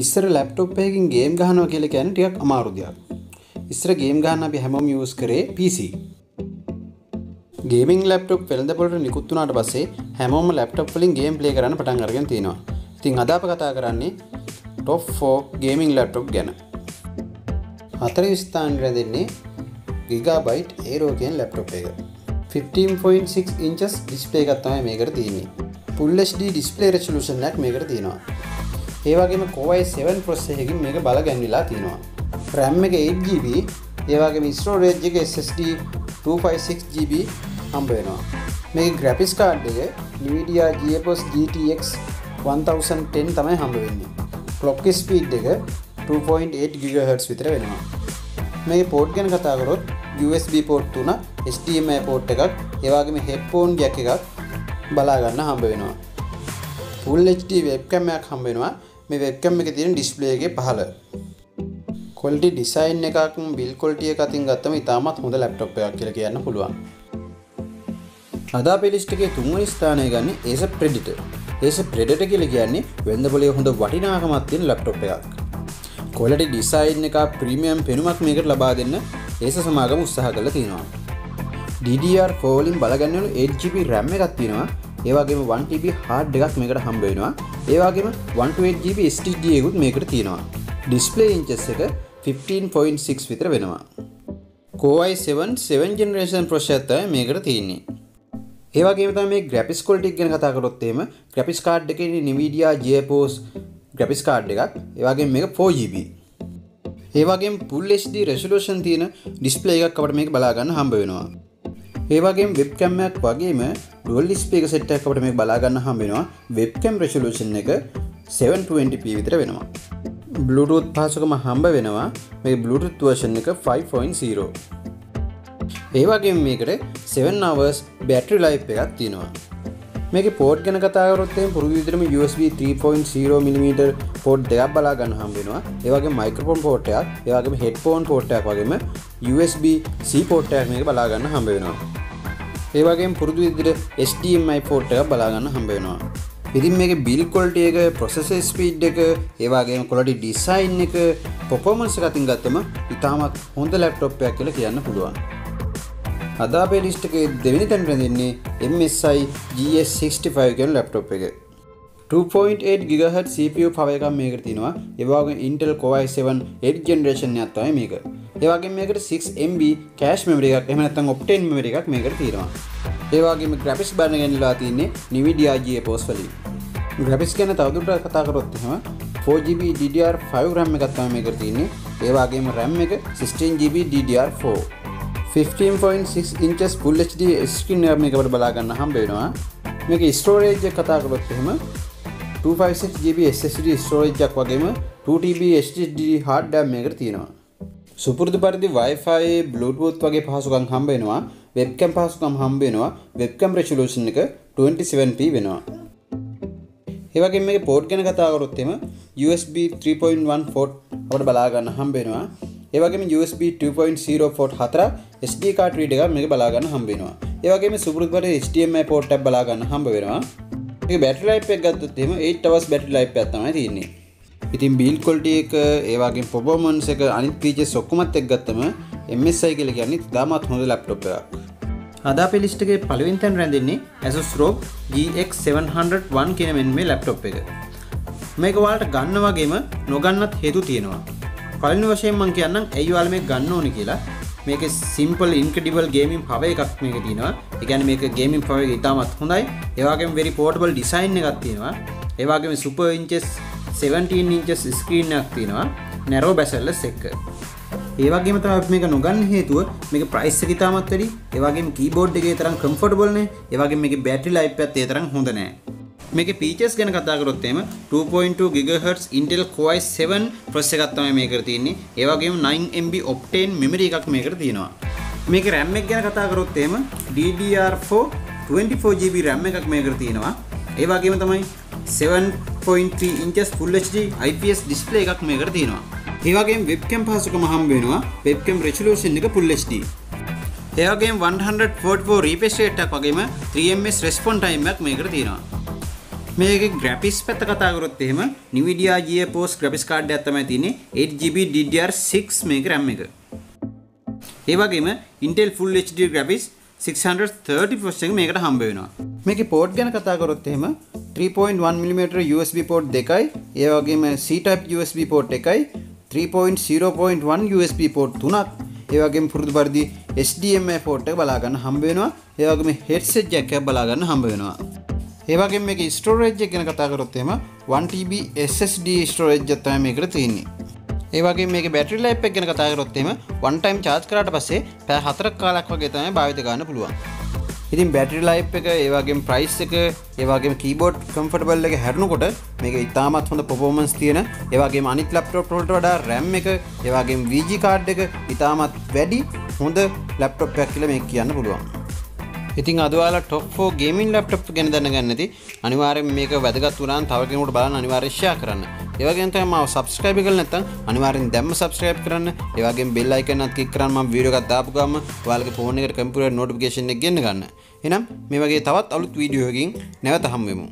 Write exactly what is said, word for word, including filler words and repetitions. ඉස්සර ලැප්ටොප් එකකින් ගේම් ගහනවා කියලා කියන්නේ ටිකක් අමාරු දෙයක්. ඉස්සර ගේම් ගහන්න අපි හැමෝම යූස් කරේ P C. ගේමින් ලැප්ටොප් වෙළඳ පොළට නිකුත් වුණාට පස්සේ හැමෝම ලැප්ටොප් වලින් ගේම් ප්ලේ කරන්න පටන් අරගෙන තියෙනවා. ඉතින් අද අප කතා කරන්නේ top four ගේමින් ලැප්ටොප් ගැන. හතරවෙනි ස්ථානයේ රැඳෙන්නේ Gigabyte ROG ලැප්ටොප් එක. fifteen point six inches display එකක් තමයි මේකට තියෙන්නේ. Full H D display resolution එකක් මේකට තියෙනවා. ඒ වගේම Core i seven processor එකකින් මේක බල ගැන්විලා තියෙනවා. RAM එක eight GB, ඒ වගේම storage එක S S D two fifty-six GB හම්බ වෙනවා. මේකේ graphics card එක Nvidia GeForce G T X ten ten තමයි හම්බ වෙන්නේ. Clock speed එක two point eight gigahertz විතර වෙනවා. මේකේ port ගැන කතා කරොත් U S B port තුනක්, H D M I port එකක්, ඒ වගේම headphone jack එකක් බලා ගන්න හම්බ වෙනවා. Full H D webcam එකක් හම්බ වෙනවා. මේ webcam එකේ තියෙන display එකේ පහළ quality design එකක් build quality එක අතින් ගත්තම ඉතාමත් හොඳ laptop එකක් කියලා කියන්න පුළුවන්. අද අපේ list එකේ තුන්වෙනි ස්ථානය ගන්නේ Asus Predator. Asus Predator කියලා කියන්නේ වෙළඳ පොලේ හොඳ වටිනාකමක් තියෙන laptop එකක්. quality design එක premium පෙනුමක් මේකට ලබා දෙන්න Asus සමාගම උත්සාහ කරලා තියෙනවා. D D R four වලින් බලගන්නවලු eight GB RAM එකක් තියෙනවා. ඒ වගේම one TB hard එකක් මේකට හම්බ වෙනවා. ඒ වගේම one twenty-eight GB S S D එකකුත් මේකට තියෙනවා. Display inches එක fifteen point six විතර වෙනවා. Core i seven seventh generation processor තමයි මේකට තියෙන්නේ. ඒ වගේම තමයි මේ graphics quality ගැන කතා කරොත් එහෙම graphics card එකේ Nvidia GeForce graphics card එකක්. ඒ වගේම මේක four GB. ඒ වගේම full H D resolution තියෙන display එකක් අපිට මේක බලා ගන්න හම්බ වෙනවා. ඒ වගේම webcam එකක් වගේම dual display එක set එකක් අපිට මේක බලා ගන්න හම්බ වෙනවා. webcam resolution එක seven twenty p විතර වෙනවා. bluetooth පහසුකම හම්බ වෙනවා. මේ bluetooth version එක five point zero. ඒ වගේම මේකට seven hours battery life එකක් තියෙනවා. මේකේ port ගැන කතා කරොත් එහෙනම් පුරුදු විදිහටම U S B three point zero millimeter port එකක් බලා ගන්න හම්බ වෙනවා. ඒ වගේම microphone port එකක්, ඒ වගේම headphone port එකක් වගේම U S B C port එකක් මේක බලා ගන්න හම්බ වෙනවා. ඒ වගේම පුරුදු විදිහට H D M I port එක බලා ගන්න හම්බ වෙනවා. ඉතින් මේකේ build quality එක, processor speed එක, ඒ වගේම quality design එක, performance එක අතින් ගත්තම ඉතාමත් හොඳ laptop එකක් කියලා කියන්න පුළුවන්. අද අපේ list එකේ දෙවෙනි තැනට රැඳෙන්නේ M S I G S sixty-five කියන laptop එක. two point eight gigahertz C P U power එකක් මේකට තියෙනවා. ඒ වගේම Intel Core i seven eighth generation එකක් තමයි මේක. ඒ වගේම මේකට six M B cache memory එකක් එහෙම නැත්නම් Optane memory එකක් මේකට තියෙනවා. ඒ වගේම graphics බාන ගැනලා තියෙන්නේ Nvidia GeForce වලින්. graphics ගැන තවදුරටත් කතා කරොත් එහෙම four GB D D R five RAM එකක් තමයි මේකට තියෙන්නේ. ඒ වගේම RAM එක sixteen GB D D R four. fifteen point six inches full H D screen එකක් මේකට බලා ගන්න හම්බ වෙනවා. මේකේ storage එක කතා කරොත් එහෙම two fifty-six GB S S D storage එකක් වගේම two TB S S D hard drive මේකට තියෙනවා. සුපුරුදු පරිදි Wi-Fi, Bluetooth වගේ පහසුකම් හම්බ වෙනවා. webcam පහසුකම් හම්බ වෙනවා. webcam resolution එක twenty-seven p වෙනවා. ඒ වගේම මේකේ port ගැන කතා කරොත් එම U S B three point one port අපිට බලා ගන්න හම්බ වෙනවා. ඒ වගේම U S B two point zero port හතර S D card reader එක මේක බලා ගන්න හම්බ වෙනවා. ඒ වගේම සුපුරුදු පරිදි H D M I port එකක් බලා ගන්න හම්බ වෙනවා. මේකේ battery life එක ගත්තොත් එම eight hours battery life එකක් තමයි තියෙන්නේ. ඉතින් build quality එක, ඒ වගේම performance එක, අනිත් features ඔක්කොමත් එක්ක ගත්තම M S I කියලා කියන්නේ ඉතාමත් හොඳ laptop එකක්. අද අපේ list එකේ පළවෙනි තැන රැඳෙන්නේ Asus ROG G X seven oh one කියන මෙන්න මේ laptop එක. මේක ඔයාලට ගන්න වගේම නොගන්නත් හේතු තියෙනවා. පළවෙනි වශයෙන් මම කියන්නම් ඇයි ඔයාලා මේක ගන්න ඕනේ කියලා. මේකේ simple incredible gaming power එකක් මේකේ තියෙනවා. ඒ කියන්නේ මේක gaming power එක ඉතාමත් හොඳයි. ඒ වගේම very portable design එකක් තියෙනවා. ඒ වගේම super inches seventeen inches screen එකක් තියෙනවා narrow bezel-less එක. ඒ වගේම තමයි අපි මේක නොගන්න හේතුව මේක price එක ඉතාමත් වැඩි. ඒ වගේම keyboard එකේ තරම් comfortable නෑ. ඒ වගේම මේකේ battery life එකත් ඒ තරම් හොඳ නෑ. මේකේ features ගැන කතා කරොත් එහෙම two point two gigahertz Intel Core i seven processor එකක් තමයි මේකට තියෙන්නේ. ඒ වගේම nine M B Optane memory එකක් මේකට තියෙනවා. මේකේ RAM එක ගැන කතා කරොත් එහෙම D D R four twenty-four GB RAM එකක් මේකට තියෙනවා. ඒ වගේම තමයි seven point three inches full H D I P S display එකක් මේකට තියෙනවා. ඒ වගේම webcam පහසුකම හම්බ වෙනවා. webcam resolution එක full H D. ඒ වගේම one forty-four refresh rate එකක් වගේම three M S response time එකක් මේකට තියෙනවා. මේකේ graphics පැත්ත කතා කරොත් එහෙම Nvidia GeForce graphics card එකක් තමයි තියෙන්නේ eight G B D D R six මේක RAM එක. ඒ වගේම Intel Full H D graphics six thirty මේකට හම්බ වෙනවා. මේකේ port ගැන කතා කරොත් එහෙම three point one millimeter U S B port දෙකයි, ඒ වගේම C type U S B port එකයි, three point zero point one U S B port තුනක්, ඒ වගේම පුරුදු පරිදි H D M I port එක බලා ගන්න හම්බ වෙනවා. ඒ වගේම headset jack එකක් බලා ගන්න හම්බ වෙනවා. ඒ වගේම මේකේ ස්ටෝරේජ් එක ගැන කතා කරොත් එහෙම one T B S S D storage එක තමයි මේකට තියෙන්නේ. ඒ වගේම මේකේ බැටරි ලයිෆ් එක ගැන කතා කරොත් එහෙම one time charge කරාට පස්සේ පැය හතරක් කාලයක් වගේ තමයි භාවිත කරන්න පුළුවන්. ඉතින් බැටරි ලයිෆ් එක, ඒ වගේම ප්‍රයිස් එක, ඒ වගේම කීබෝඩ් කම්ෆර්ටබල් එක හැරුණකොට මේක ඉතාමත් හොඳ performance තියෙන, ඒ වගේම අනිත් laptop වලට වඩා RAM එක, ඒ වගේම V G card එක ඉතාමත් වැඩි හොඳ laptop එකක් කියලා මේක කියන්න පුළුවන්. ඉතින් අද ඔයාලා top four gaming laptop ගැන දැනගන්න ඇති. අනිවාර්යයෙන් මේක වැදගත් වුණා නම් තව කෙනෙකුට බලන්න අනිවාර්යයෙන් share කරන්න. ඒ වගේම තමයි මාව subscribe කරලා නැත්නම් අනිවාර්යෙන් දැම්ම subscribe කරන්න. ඒ වගේම bell icon එකත් click කරන්න මම video එකක් දාපු ගමන් ඔයාලගේ phone එකට computer notification එක ගෙන්න ගන්න. එහෙනම් මේ වගේ තවත් අලුත් video එකකින් නැවත හමු වෙමු.